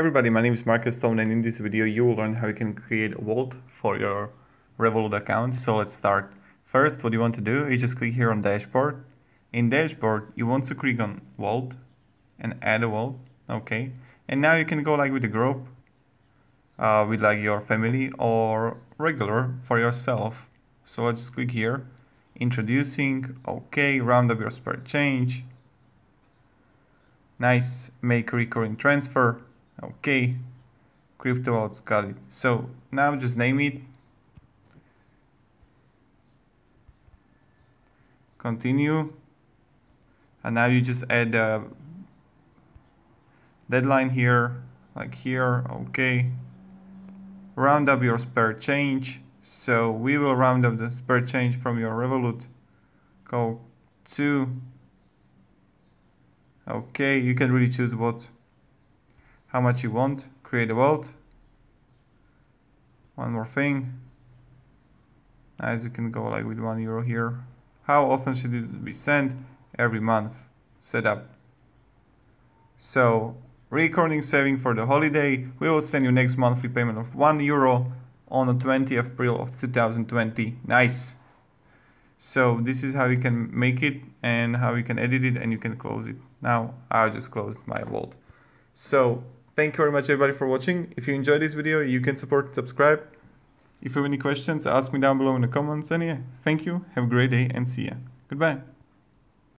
Everybody, my name is Marcus Stone, and in this video you will learn how you can create a wallet for your Revolut account. So let's start. First, what you want to do is just click here on dashboard. In dashboard, you want to click on wallet and add a wallet. Okay, and now you can go like with a group, with like your family or regular for yourself. So let's just click here, introducing. Okay, round up your spare change. Nice, make recurring transfer. Okay, crypto wallets, got it. So now just name it, continue, and now you just add a deadline here, like here. Okay, round up your spare change. So we will round up the spare change from your Revolut. Go to, okay, you can really choose what, how much you want. Create a wallet. One more thing. As you can go like with €1 here. How often should it be sent? Every month. Set up. So recording saving for the holiday. We will send you next monthly payment of €1 on the 20th April of 2020. Nice. So this is how you can make it and how you can edit it, and you can close it. Now I just closed my wallet. So thank you very much everybody for watching. If you enjoyed this video, you can support and subscribe. If you have any questions, ask me down below in the comments. And yeah, thank you, have a great day, and see ya. Goodbye.